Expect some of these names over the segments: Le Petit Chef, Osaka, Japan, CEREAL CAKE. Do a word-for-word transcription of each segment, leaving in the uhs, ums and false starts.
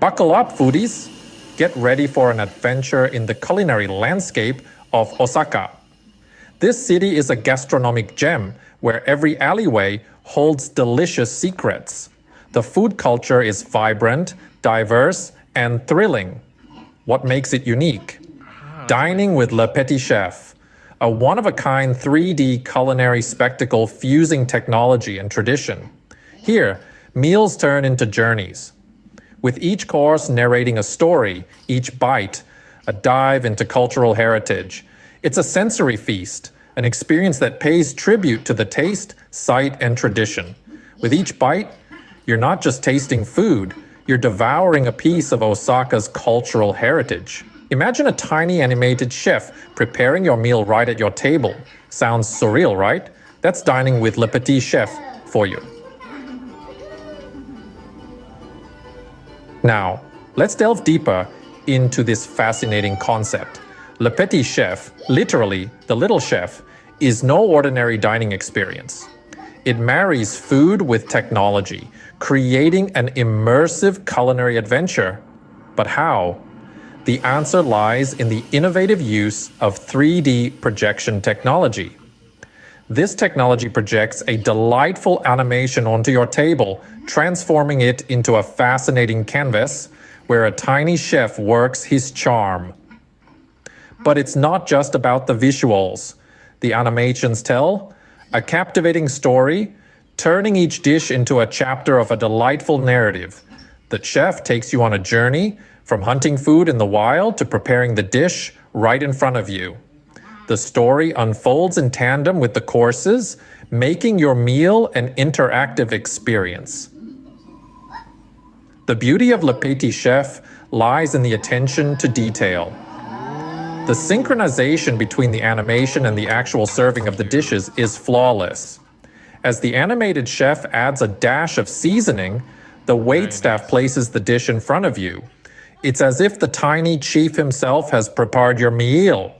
Buckle up, foodies! Get ready for an adventure in the culinary landscape of Osaka. This city is a gastronomic gem where every alleyway holds delicious secrets. The food culture is vibrant, diverse, and thrilling. What makes it unique? Dining with Le Petit Chef, a one-of-a-kind three D culinary spectacle fusing technology and tradition. Here, meals turn into journeys, with each course narrating a story, each bite a dive into cultural heritage. It's a sensory feast, an experience that pays tribute to the taste, sight, and tradition. With each bite, you're not just tasting food, you're devouring a piece of Osaka's cultural heritage. Imagine a tiny animated chef preparing your meal right at your table. Sounds surreal, right? That's dining with Le Petit Chef for you. Now, let's delve deeper into this fascinating concept. Le Petit Chef, literally the little chef, is no ordinary dining experience. It marries food with technology, creating an immersive culinary adventure. But how? The answer lies in the innovative use of three D projection technology. This technology projects a delightful animation onto your table, transforming it into a fascinating canvas where a tiny chef works his charm. But it's not just about the visuals. The animations tell a captivating story, turning each dish into a chapter of a delightful narrative. The chef takes you on a journey, from hunting food in the wild to preparing the dish right in front of you. The story unfolds in tandem with the courses, making your meal an interactive experience. The beauty of Le Petit Chef lies in the attention to detail. The synchronization between the animation and the actual serving of the dishes is flawless. As the animated chef adds a dash of seasoning, the waitstaff places the dish in front of you. It's as if the tiny chief himself has prepared your meal.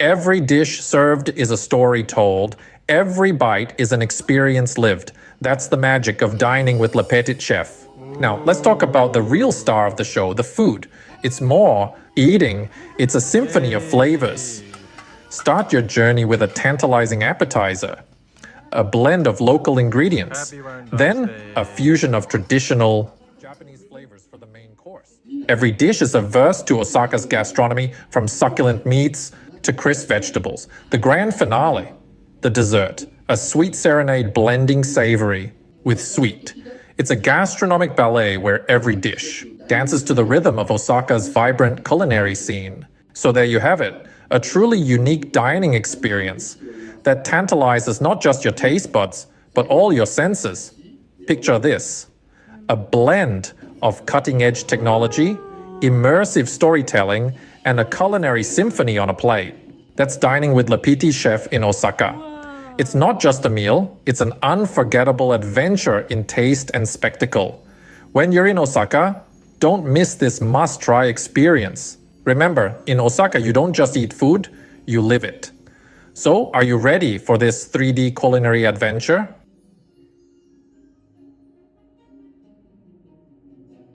Every dish served is a story told. Every bite is an experience lived. That's the magic of dining with Le Petit Chef. Now, let's talk about the real star of the show, the food. It's more eating. It's a symphony of flavors. Start your journey with a tantalizing appetizer, a blend of local ingredients, then a fusion of traditional Japanese flavors for the main course. Every dish is a verse to Osaka's gastronomy, from succulent meats to crisp vegetables. The grand finale, the dessert, a sweet serenade blending savory with sweet. It's a gastronomic ballet where every dish dances to the rhythm of Osaka's vibrant culinary scene. So there you have it, a truly unique dining experience that tantalizes not just your taste buds, but all your senses. Picture this: a blend of cutting-edge technology, immersive storytelling, and a culinary symphony on a plate. That's dining with Le Petit Chef in Osaka. It's not just a meal, it's an unforgettable adventure in taste and spectacle. When you're in Osaka, don't miss this must-try experience. Remember, in Osaka, you don't just eat food, you live it. So, are you ready for this three D culinary adventure?